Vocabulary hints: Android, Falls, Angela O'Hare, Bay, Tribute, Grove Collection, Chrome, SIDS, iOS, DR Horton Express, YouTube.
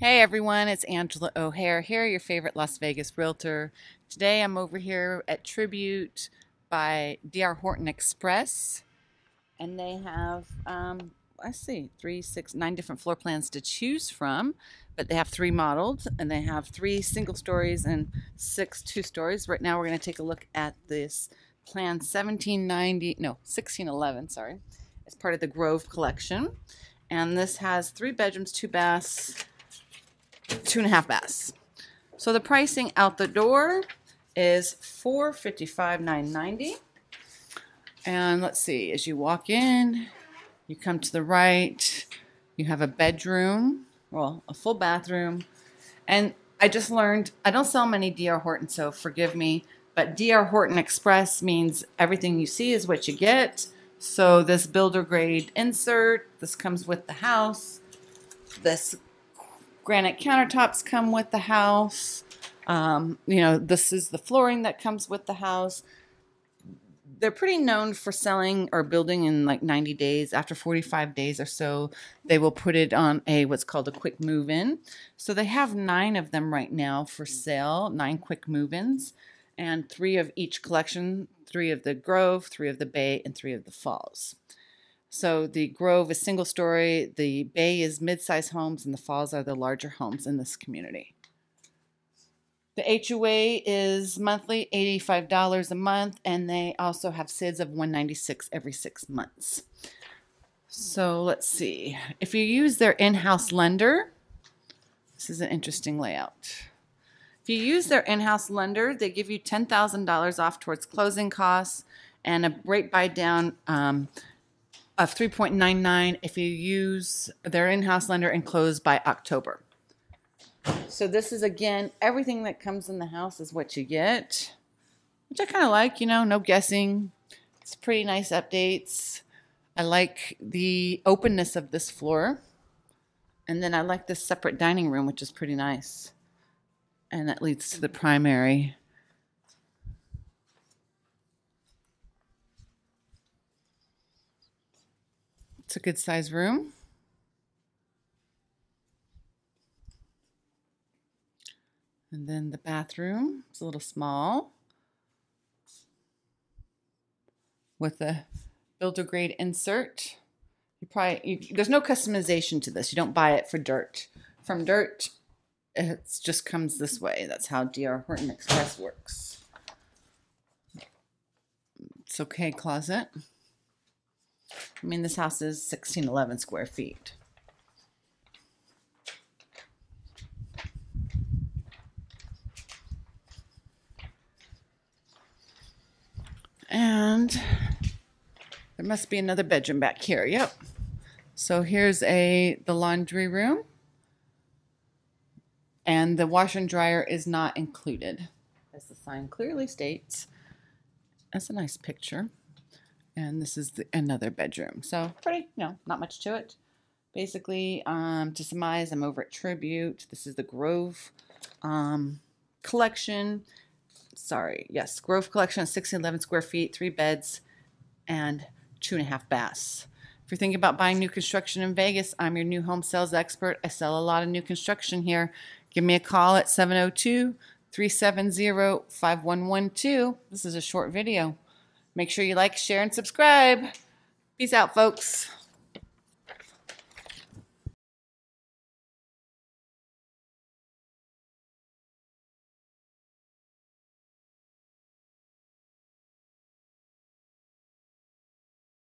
Hey everyone, it's Angela O'Hare here, your favorite Las Vegas realtor. Today I'm over here at Tribute by DR Horton Express, and they have, let's see, 3, 6, 9 different floor plans to choose from, but they have 3 modeled, and they have 3 single stories and 6 2 stories. Right now we're going to take a look at this plan 1611, sorry. It's part of the Grove Collection, and this has 3 bedrooms, 2 baths, 2.5 baths. So the pricing out the door is $455,990. And let's see, as you walk in, you come to the right, you have a bedroom, well, a full bathroom. And I just learned, I don't sell many DR Horton, so forgive me, but DR Horton Express means everything you see is what you get. So this builder grade insert, this comes with the house, this granite countertops come with the house. You know, this is the flooring that comes with the house. They're pretty known for selling or building in like 90 days. After 45 days or so, they will put it on a what's called a quick move-in. So they have 9 of them right now for sale, 9 quick move-ins, and 3 of each collection, 3 of the Grove, 3 of the Bay, and 3 of the Falls. So the Grove is single story, the Bay is mid-size homes, and the Falls are the larger homes in this community. The HOA is monthly, $85 a month, and they also have SIDS of $196 every 6 months. So let's see. If you use their in-house lender, this is an interesting layout. If you use their in-house lender, they give you $10,000 off towards closing costs and a rate buy-down of 3.99 if you use their in-house lender and close by October. So this is, again, everything that comes in the house is what you get, which I kind of like, you know, no guessing. It's pretty nice updates. I like the openness of this floor. And then I like this separate dining room, which is pretty nice. And that leads to the primary. It's a good size room. And then the bathroom, it's a little small with a builder grade insert. There's no customization to this. You don't buy it from dirt. It just comes this way. That's how DR Horton Express works. It's okay closet. I mean, this house is 1611 square feet. And there must be another bedroom back here. Yep. So here's the laundry room. And the washer and dryer is not included, as the sign clearly states. That's a nice picture. And this is another bedroom. So pretty, you know, not much to it. Basically, to surmise, I'm over at Tribute. This is the Grove Collection. Sorry, yes, Grove Collection, 1611 square feet, 3 beds, and 2.5 baths. If you're thinking about buying new construction in Vegas, I'm your new home sales expert. I sell a lot of new construction here. Give me a call at 702-370-5112. This is a short video. Make sure you like, share, and subscribe. Peace out, folks.